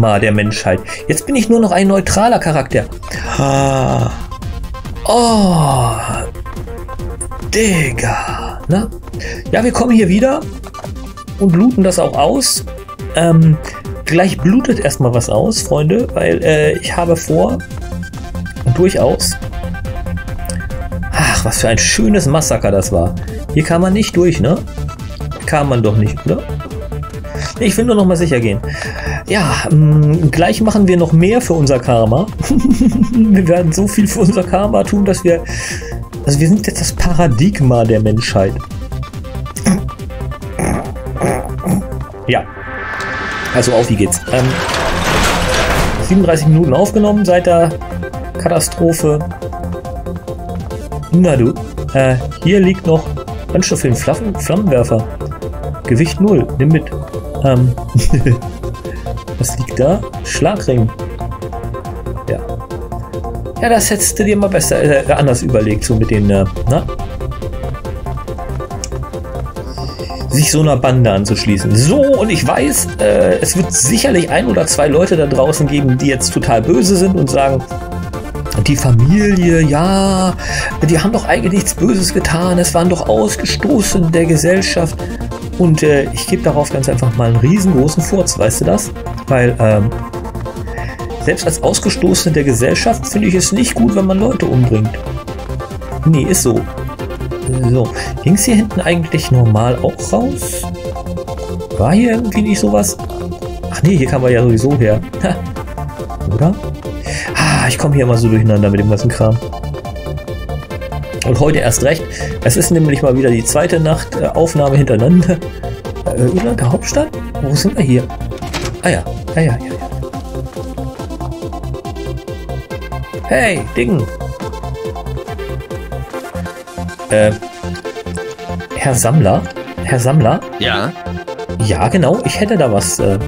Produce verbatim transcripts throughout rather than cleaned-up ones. Magma der Menschheit. Jetzt bin ich nur noch ein neutraler Charakter. Ah. Oh. Digga. Na? Ja, wir kommen hier wieder und bluten das auch aus. Ähm, gleich blutet erstmal was aus, Freunde, weil äh, ich habe vor, durchaus. Ach, was für ein schönes Massaker das war. Hier kann man nicht durch, ne? Kann man doch nicht, oder? Ich will nur noch mal sicher gehen. Ja, mh, gleich machen wir noch mehr für unser Karma. Wir werden so viel für unser Karma tun, dass wir... Also wir sind jetzt das Paradigma der Menschheit. Ja. Also auf, wie geht's? Ähm, siebenunddreißig Minuten aufgenommen seit der Katastrophe. Na du. Äh, hier liegt noch ganz schön viel Flamm Flammenwerfer. Gewicht null. Nimm mit. Ähm. Was liegt da? Schlagring. Ja. Ja, das hättest du dir mal besser äh, anders überlegt, so mit den, äh, na? Sich so einer Bande anzuschließen. So, und ich weiß, äh, es wird sicherlich ein oder zwei Leute da draußen geben, die jetzt total böse sind und sagen, die Familie, ja, die haben doch eigentlich nichts Böses getan, es waren doch Ausgestoßen der Gesellschaft. Und äh, ich gebe darauf ganz einfach mal einen riesengroßen Furz, weißt du das? Weil ähm, selbst als Ausgestoßene der Gesellschaft finde ich es nicht gut, wenn man Leute umbringt. Nee, ist so. So, ging es hier hinten eigentlich normal auch raus? War hier irgendwie nicht sowas? Ach nee, hier kann man ja sowieso her. Oder? Ah, ich komme hier immer so durcheinander mit dem ganzen Kram. Und heute erst recht. Es ist nämlich mal wieder die zweite Nacht äh, Aufnahme hintereinander. Äh, oder der Hauptstadt? Wo sind wir hier? Ah ja, ah ja, ja, ja. Hey, Dingen! Äh, Herr Sammler? Herr Sammler? Ja? Ja, genau. Ich hätte da was. Äh,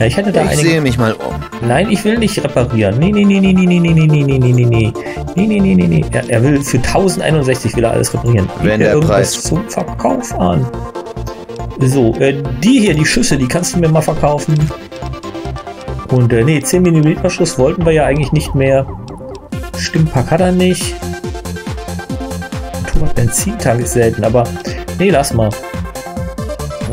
ich hätte da ich sehe mich mal um. Nein, ich will nicht reparieren. Nee, nee, nee, nee, nee, nee, nee, nee, nee, nee, nee. Nee, nee, nee, nee, nee. Er, er will für tausendeinundsechzig will er alles reparieren. Wenn der Preis zum Verkauf an. So, äh, die hier, die Schüsse, die kannst du mir mal verkaufen. Und äh, nee, zehn Millimeter Schuss wollten wir ja eigentlich nicht mehr. Stimmpack hat er nicht. Benzintank ist selten, aber nee, lass mal.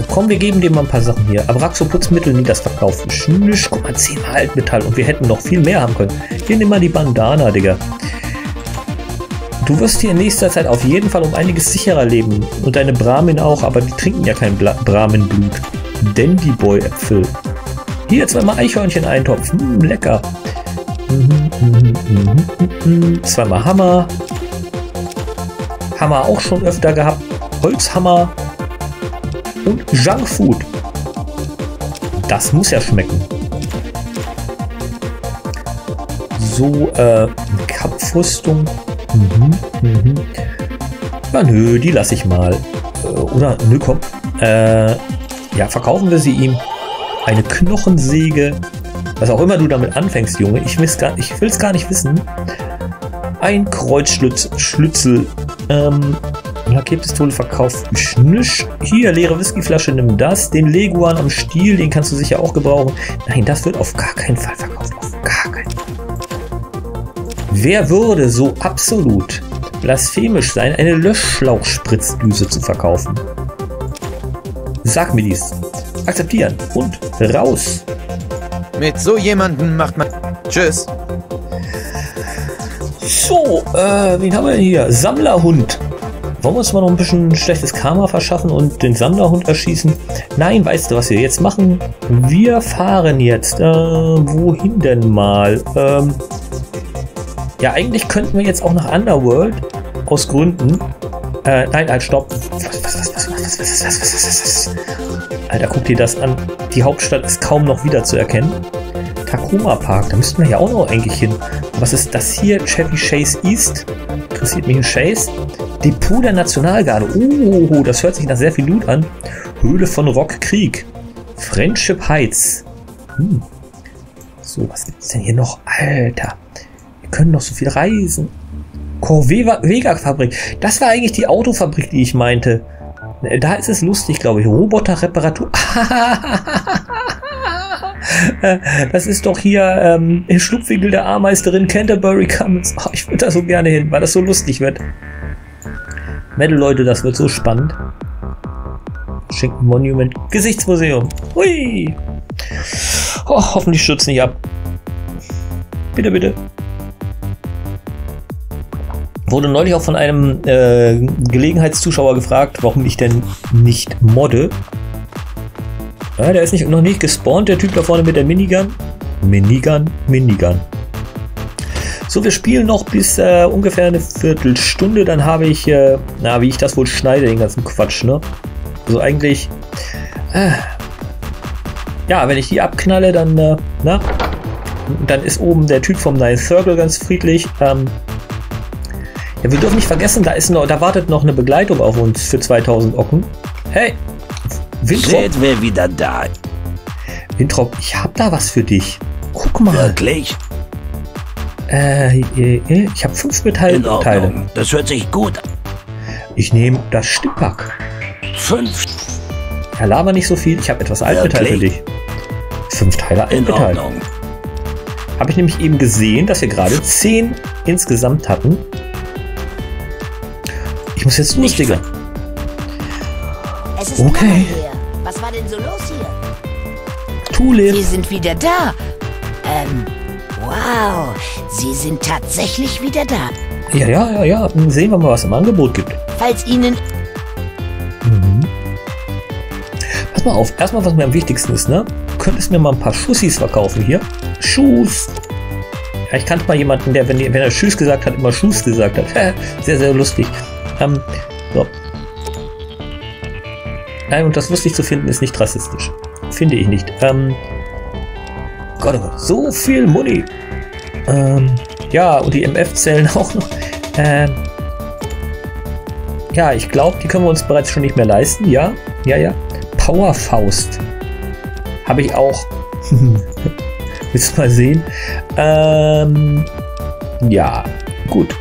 Komm, wir geben dem mal ein paar Sachen hier. Abraxo Putzmittel, nie das verkauft. Schnisch, guck mal, zehn Altmetall und wir hätten noch viel mehr haben können. Hier, nimm mal die Bandana, Digga. Du wirst hier in nächster Zeit auf jeden Fall um einiges sicherer leben. Und deine Brahmin auch, aber die trinken ja kein Brahmin-Blut. Dandy-Boy-Äpfel. Hier, zweimal Eichhörnchen-Eintopf. Hm, lecker. Zweimal Hammer. Hammer auch schon öfter gehabt. Holzhammer. Und Junkfood. Das muss ja schmecken. So, äh, Kampfrüstung. Mhm, mhm. Ja, nö, die lasse ich mal. Oder, nö, komm. Äh, ja, verkaufen wir sie ihm. Eine Knochensäge. Was auch immer du damit anfängst, Junge. Ich will's gar, ich will's gar nicht wissen. Ein Kreuzschlüssel. Ähm, Lackierpistole verkauft. Schnisch. Hier, leere Whiskyflasche, nimm das. Den Leguan am Stiel, den kannst du sicher auch gebrauchen. Nein, das wird auf gar keinen Fall verkauft. Auf gar keinen Fall. Wer würde so absolut blasphemisch sein, eine Löschschlauchspritzdüse zu verkaufen? Sag mir dies. Akzeptieren. Und raus. Mit so jemandem macht man... Tschüss. So, äh, wen haben wir denn hier? Sammlerhund. Wollen wir uns mal noch ein bisschen schlechtes Karma verschaffen und den Sammlerhund erschießen? Nein, weißt du, was wir jetzt machen? Wir fahren jetzt, äh, wohin denn mal? Ähm, ja, eigentlich könnten wir jetzt auch nach Underworld, aus Gründen. Äh, nein, halt, stopp. Was, was, was, was, was, was, was, was, was, was, Alter, guck dir das an. Die Hauptstadt ist kaum noch wiederzuerkennen. Takuma Park, da müssten wir ja auch noch eigentlich hin. Was ist das hier? Chevy Chase East. Interessiert mich ein Chase. Depot der Nationalgarde. Oh, das hört sich nach sehr viel Loot an. Höhle von Rock Krieg. Friendship Heights. Hm. So, was gibt's denn hier noch? Alter. Wir können noch so viel reisen. Corvega Fabrik. Das war eigentlich die Autofabrik, die ich meinte. Da ist es lustig, glaube ich. Roboterreparatur. Das ist doch hier ähm, im Schlupfwinkel der Ameisterin Canterbury Commons. Oh, ich würde da so gerne hin, weil das so lustig wird. Metal, Leute, das wird so spannend. Schenken Monument. Gesichtsmuseum. Hui. Oh, hoffentlich stürzt nicht ab. Bitte, bitte. Wurde neulich auch von einem äh, Gelegenheitszuschauer gefragt, warum ich denn nicht modde. Ja, der ist nicht, noch nicht gespawnt, der Typ da vorne mit der Minigun. Minigun, Minigun. So, wir spielen noch bis äh, ungefähr eine Viertelstunde. Dann habe ich, äh, na, wie ich das wohl schneide, den ganzen Quatsch, ne? Also eigentlich, äh, ja, wenn ich die abknalle, dann, äh, na, dann ist oben der Typ vom Nine Circle ganz friedlich. Ähm, ja, wir dürfen nicht vergessen, da ist noch, da wartet noch eine Begleitung auf uns für zweitausend Ocken. Hey, Windtrop. Seht, wer wieder da. Windtrop, ich hab da was für dich. Guck mal. Wirklich? Äh, ich habe fünf Metallteile. Das hört sich gut an. Ich nehme das Stimpack. Fünf. Ja, laber nicht so viel. Ich habe etwas Altmetall für dich. Fünf Teile Altmetall. Habe ich nämlich eben gesehen, dass wir gerade zehn insgesamt hatten. Ich muss jetzt lustiger. Es ist okay. Was war denn so los hier? Tulip. Sie sind wieder da. Ähm, wow. Sie sind tatsächlich wieder da. Ja, ja, ja, ja. Sehen wir mal, was es im Angebot gibt. Falls Ihnen... Mhm. Pass mal auf. Erstmal, was mir am wichtigsten ist, ne? Du könntest mir mal ein paar Schussis verkaufen hier. Schuss. Ja, ich kannte mal jemanden, der, wenn, wenn er Schuss gesagt hat, immer Schuss gesagt hat. Sehr, sehr lustig. Ähm, so. Nein, und das lustig zu finden ist nicht rassistisch. Finde ich nicht. Ähm, Gott, oh Gott, so viel Money. Ähm, ja, und die M F-Zellen auch noch. Ähm, ja, ich glaube, die können wir uns bereits schon nicht mehr leisten. Ja, ja, ja. Power Faust. Habe ich auch. Willst du mal sehen? Ähm, ja, gut.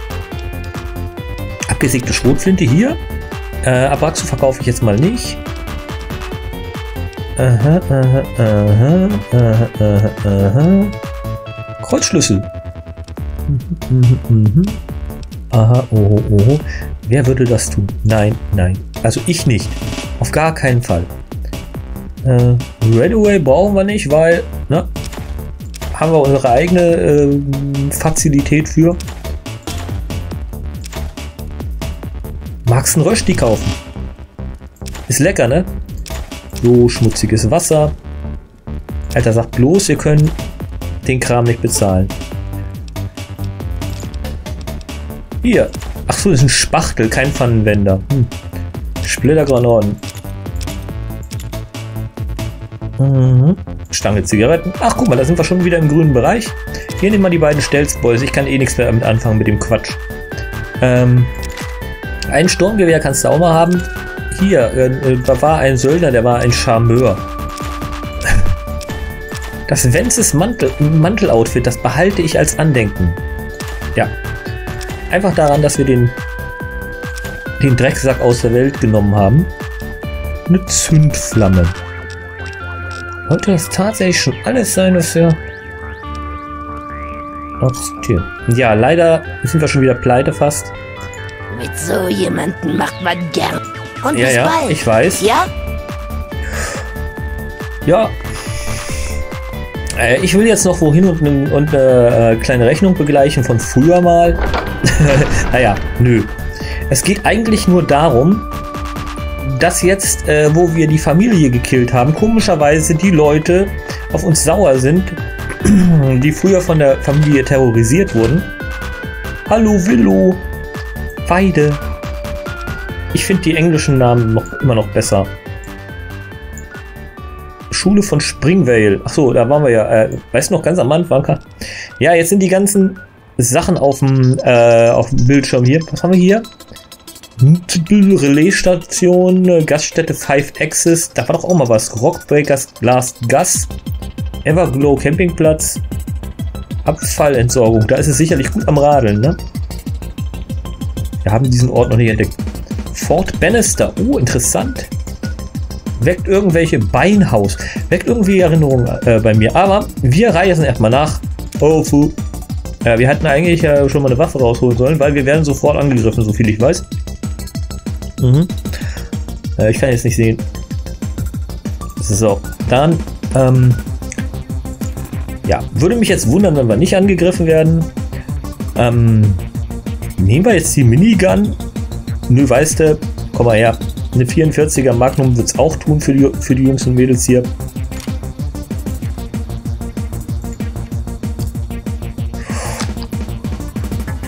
Abgesägte Schrotflinte hier. Äh, Abraxo verkaufe ich jetzt mal nicht. Aha, aha, aha, aha, aha, aha. Kreuzschlüssel. Mhm, mhm, mhm. Aha, oho, oho. Wer würde das tun? Nein, nein. Also ich nicht. Auf gar keinen Fall. Äh, Redaway brauchen wir nicht, weil, ne? Haben wir unsere eigene äh, Fazilität für. Magst du einen Rösti kaufen? Ist lecker, ne? So, schmutziges Wasser. Alter, sagt bloß, wir können den Kram nicht bezahlen. Hier. Ach so, das ist ein Spachtel, kein Pfannenwender. Hm. Splittergranaten. Mhm. Stange Zigaretten. Ach, guck mal, da sind wir schon wieder im grünen Bereich. Hier nehmen wir die beiden Stelzbäuse. Ich kann eh nichts mehr damit anfangen mit dem Quatsch. Ähm... Ein Sturmgewehr kannst du auch mal haben. Hier, äh, da war ein Söldner, der war ein Charmeur. Das Vences Mantel, Manteloutfit, das behalte ich als Andenken. Ja. Einfach daran, dass wir den, den Drecksack aus der Welt genommen haben. Eine Zündflamme. Wollte das tatsächlich schon alles sein, was wir... Ja, leider sind wir schon wieder pleite fast. Mit so jemanden macht man gern. Und ja, bis ja, bald. Ich weiß. Ja? Ja. Äh, ich will jetzt noch wohin und, und eine äh, kleine Rechnung begleichen von früher mal. Naja, nö. Es geht eigentlich nur darum, dass jetzt, äh, wo wir die Familie gekillt haben, komischerweise die Leute auf uns sauer sind, die früher von der Familie terrorisiert wurden. Hallo, Willow. Beide. Ich finde die englischen Namen noch immer noch besser. Schule von Springvale. Achso, da waren wir ja. Äh, weißt du noch, ganz am Anfang. Ja, jetzt sind die ganzen Sachen auf dem äh, auf dem Bildschirm hier. Was haben wir hier? Relaisstation, Gaststätte fünf Axis. Da war doch auch mal was. Rock Breakers, Last Gas, Everglow, Campingplatz, Abfallentsorgung. Da ist es sicherlich gut am Radeln, ne? Wir haben diesen Ort noch nicht entdeckt. Fort Bannister. Oh, interessant. weckt irgendwelche Beinhaus, weckt irgendwie Erinnerungen äh, bei mir. Aber wir reisen erstmal nach Ofu. Ja, wir hatten eigentlich äh, schon mal eine Waffe rausholen sollen, weil wir werden sofort angegriffen, so viel ich weiß. Mhm. Äh, ich kann jetzt nicht sehen. So, dann, ähm, ja, würde mich jetzt wundern, wenn wir nicht angegriffen werden. Ähm, nehmen wir jetzt die Minigun? Nö, weißt du, komm mal her. Eine vierundvierziger Magnum wird es auch tun für die, für die Jungs und Mädels hier.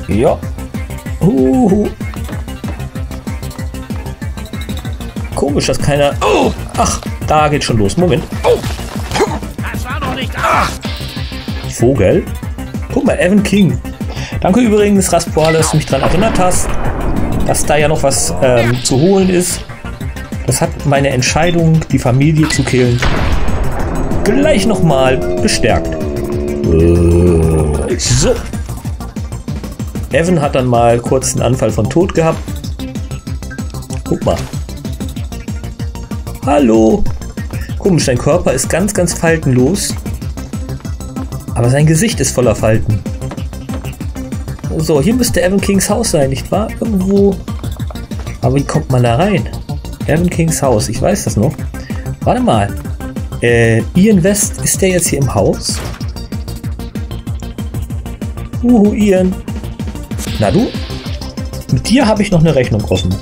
Ja. Uhuhu. Komisch, dass keiner... Oh! Ach, da geht schon los. Moment. Oh! Das war doch nicht... Ach! Vogel? Guck mal, Evan King. Danke übrigens, Raspuales, dass du mich daran erinnert hast, dass da ja noch was ähm, zu holen ist. Das hat meine Entscheidung, die Familie zu killen, gleich nochmal bestärkt. So. Evan hat dann mal kurz einen Anfall von Tod gehabt. Guck mal. Hallo. Komisch, dein Körper ist ganz, ganz faltenlos. Aber sein Gesicht ist voller Falten. So, hier müsste Evan Kings Haus sein, nicht wahr? Irgendwo. Aber wie kommt man da rein? Evan Kings Haus, ich weiß das noch. Warte mal. Äh, Ian West, ist der jetzt hier im Haus? Uhu, Ian. Na du? Mit dir habe ich noch eine Rechnung offen.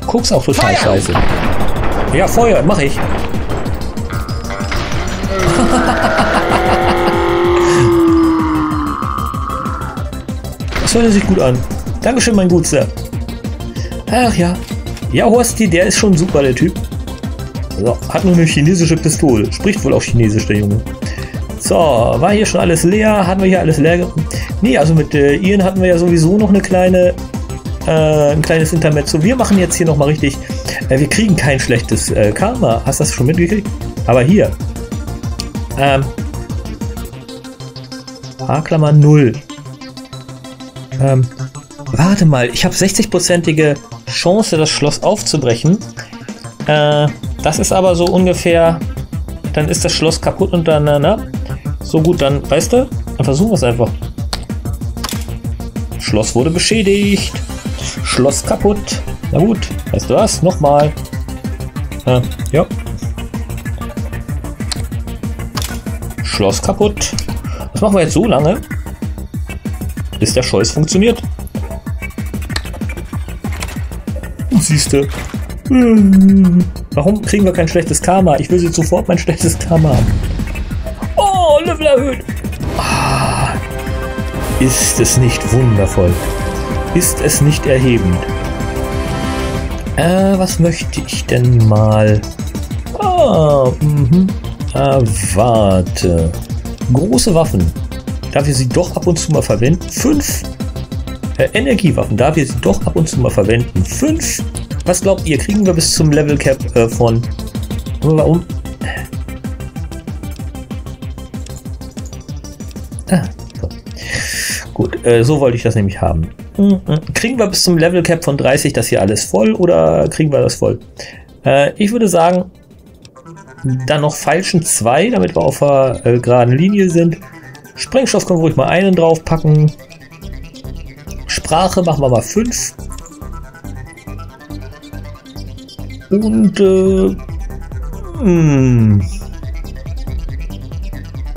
Du guckst auch total Feuer. Scheiße. Ja, Feuer, mache ich. Das hört sich gut an. Dankeschön, mein Gutster. Ach ja. Ja, Horsti, der ist schon super, der Typ. So, hat nur eine chinesische Pistole. Spricht wohl auch Chinesisch, der Junge. So, war hier schon alles leer? Hatten wir hier alles leer? Nee, also mit äh, Ian hatten wir ja sowieso noch eine kleine, äh, ein kleines Intermezzo. Wir machen jetzt hier nochmal richtig. Äh, wir kriegen kein schlechtes äh, Karma. Hast du das schon mitgekriegt? Aber hier. Ähm. H-Klammer null. Ähm. Warte mal, ich habe sechzig prozentige Chance, das Schloss aufzubrechen. Äh, das ist aber so ungefähr. Dann ist das Schloss kaputt und dann, na, na. So gut, dann, weißt du, dann versuchen wir es einfach. Schloss wurde beschädigt. Schloss kaputt. Na gut, weißt du was? Nochmal. Äh, ja. Schloss kaputt. Das machen wir jetzt so lange, bis der Scheiß funktioniert. Siehste. Warum kriegen wir kein schlechtes Karma? Ich will jetzt sofort mein schlechtes Karma haben. Oh, Level erhöht. Ah, ist es nicht wundervoll? Ist es nicht erhebend? Äh, was möchte ich denn mal? Ah, mhm. Ah, warte. Große Waffen. Darf ich sie doch ab und zu mal verwenden? Fünf. Äh, Energiewaffen. Darf ich sie doch ab und zu mal verwenden? Fünf. Was glaubt ihr? Kriegen wir bis zum Level Cap äh, von... Warum? Ah, so. Gut, äh, so wollte ich das nämlich haben. Kriegen wir bis zum Level Cap von dreißig das hier alles voll oder kriegen wir das voll? Äh, ich würde sagen, dann noch falschen zwei, damit wir auf der äh, geraden Linie sind. Sprengstoff können wir ruhig mal einen draufpacken. Sprache machen wir mal fünf. Und, äh, mh.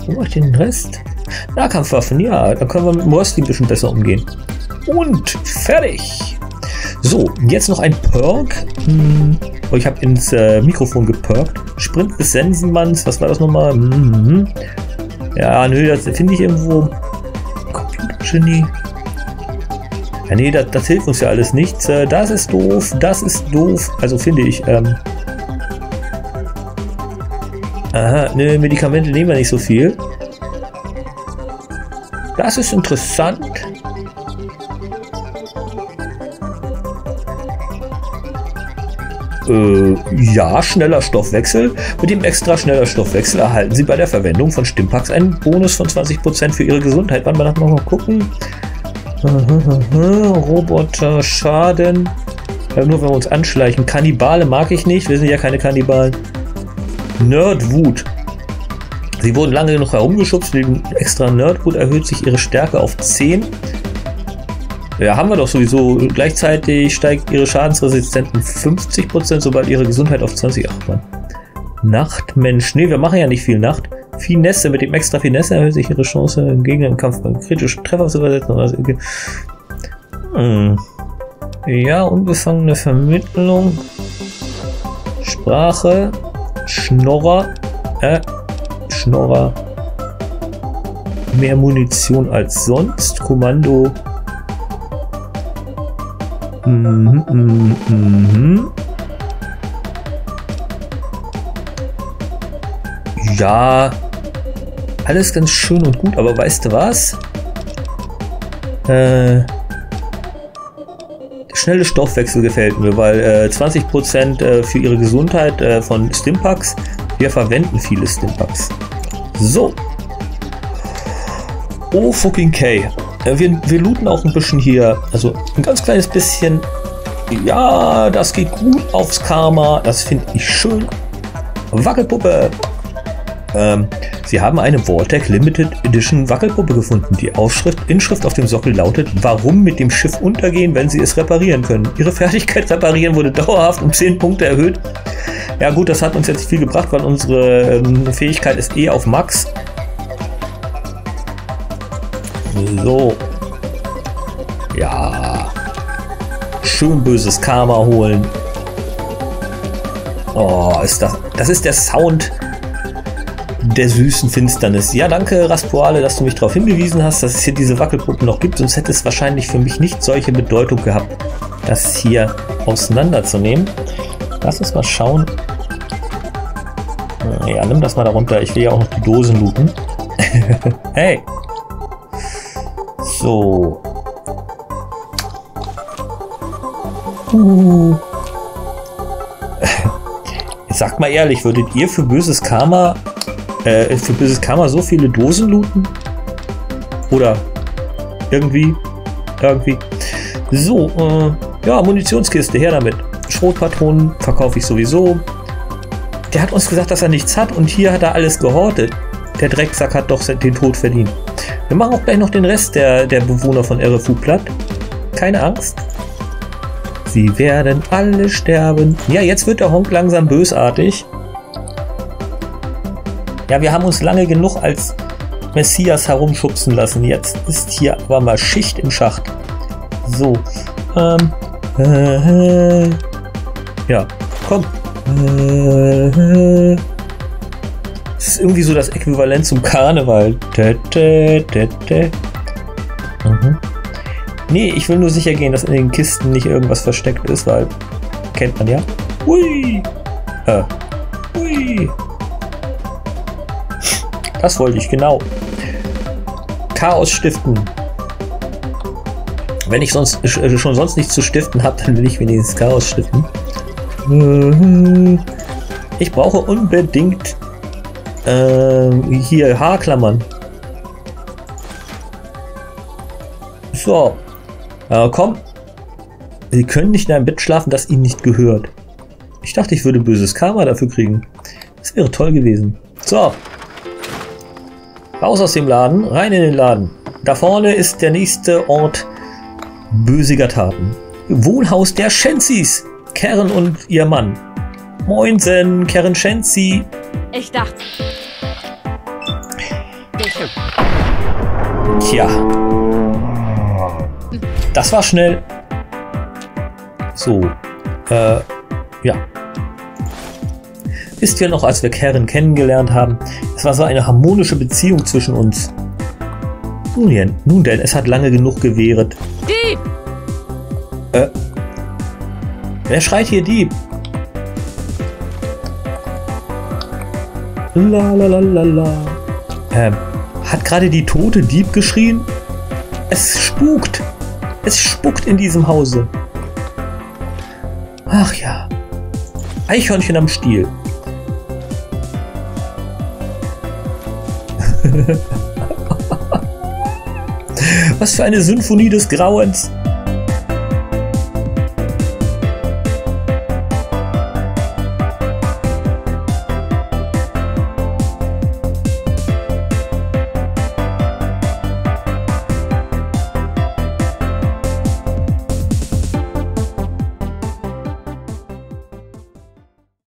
Wo mache ich den Rest? Nahkampfwaffen, ja, da können wir mit Morsi ein bisschen besser umgehen. Und fertig! So, jetzt noch ein Perk. Hm. Oh, ich habe ins äh, Mikrofon geperkt. Sprint des Sensenmanns, was war das nochmal? Mhm. Ja, nö, das finde ich irgendwo. Computergenie. Ja, nee, das, das hilft uns ja alles nichts. Das ist doof, das ist doof. Also finde ich, ähm... Aha, ne, Medikamente nehmen wir nicht so viel. Das ist interessant. Äh, ja, schneller Stoffwechsel. Mit dem extra schneller Stoffwechsel erhalten Sie bei der Verwendung von Stimpaks einen Bonus von zwanzig Prozent für Ihre Gesundheit. Wann wir das nochmal gucken? Roboter Schaden. Nur wenn wir uns anschleichen. Kannibale mag ich nicht. Wir sind ja keine Kannibalen. Nerdwut. Sie wurden lange genug herumgeschubst. Wegen extra Nerdwut erhöht sich ihre Stärke auf zehn. Ja, haben wir doch sowieso. Gleichzeitig steigt ihre Schadensresistenz um fünfzig Prozent, sobald ihre Gesundheit auf zwanzig. Ach man. Nachtmensch. Nee, wir machen ja nicht viel Nacht. Finesse. Mit dem extra Finesse erhöht sich ihre Chance, im Gegner im Kampf beim kritischen Treffer zu versetzen. Hm. Ja, unbefangene Vermittlung. Sprache. Schnorrer. Äh, Schnorrer. Mehr Munition als sonst. Kommando. Mhm, mhm, mhm. Ja, alles ganz schön und gut, aber weißt du was? Äh, der schnelle Stoffwechsel gefällt mir, weil äh, zwanzig Prozent äh, für ihre Gesundheit äh, von Stimpaks. Wir verwenden viele Stimpaks. So. Oh fucking K. Wir, wir looten auch ein bisschen hier, also ein ganz kleines bisschen. Ja, das geht gut aufs Karma, das finde ich schön. Wackelpuppe. Ähm, Sie haben eine Voltec Limited Edition Wackelpuppe gefunden. Die Aufschrift, Inschrift auf dem Sockel lautet: Warum mit dem Schiff untergehen, wenn Sie es reparieren können? Ihre Fertigkeit reparieren wurde dauerhaft um zehn Punkte erhöht. Ja gut, das hat uns jetzt viel gebracht, weil unsere ähm, Fähigkeit ist eh auf Max. So. Ja. Schön böses Karma holen. Oh, ist das. Das ist der Sound der süßen Finsternis. Ja, danke, Raspuale, dass du mich darauf hingewiesen hast, dass es hier diese Wackelpuppen noch gibt. Sonst hätte es wahrscheinlich für mich nicht solche Bedeutung gehabt, das hier auseinanderzunehmen. Lass uns mal schauen. Ja, nimm das mal darunter. Ich will ja auch noch die Dosen looten. Hey! So. Uh. Sagt mal ehrlich, würdet ihr für böses Karma äh, für böses Karma so viele Dosen looten? Oder irgendwie irgendwie. So, äh, ja, Munitionskiste, her damit. Schrotpatronen verkaufe ich sowieso. Der hat uns gesagt, dass er nichts hat und hier hat er alles gehortet. Der Drecksack hat doch den Tod verdient. Wir machen auch gleich noch den Rest der, der Bewohner von R F U platt. Keine Angst. Sie werden alle sterben. Ja, jetzt wird der Honk langsam bösartig. Ja, wir haben uns lange genug als Messias herumschubsen lassen. Jetzt ist hier aber mal Schicht im Schacht. So. Ähm. Äh, äh, ja, komm. Äh, äh. Das ist irgendwie so das Äquivalent zum Karneval. Mhm. Nee, ich will nur sicher gehen, dass in den Kisten nicht irgendwas versteckt ist, weil kennt man ja. Ui! Äh. Ui! Das wollte ich, genau. Chaos stiften. Wenn ich sonst äh, schon sonst nichts zu stiften habe, dann will ich wenigstens Chaos stiften. Mhm. Ich brauche unbedingt Ähm, hier, Haarklammern. So. Äh, komm. Sie können nicht in einem Bett schlafen, das ihnen nicht gehört. Ich dachte, ich würde böses Karma dafür kriegen. Das wäre toll gewesen. So. Raus aus dem Laden, rein in den Laden. Da vorne ist der nächste Ort bösiger Taten. Wohnhaus der Schenzis. Karen und ihr Mann. Moinsen, Karen Schenzi. Ich dachte. Tja. Das war schnell. So. Äh, ja. Wisst ihr noch, als wir Karen kennengelernt haben? Es war so eine harmonische Beziehung zwischen uns. Nun denn, nun denn, es hat lange genug gewährt. Dieb! Äh. Wer schreit hier Dieb? Lalalala. Ähm, hat gerade die tote Dieb geschrien? Es spukt. Es spukt in diesem Hause. Ach ja. Eichhörnchen am Stiel. Was für eine Symphonie des Grauens.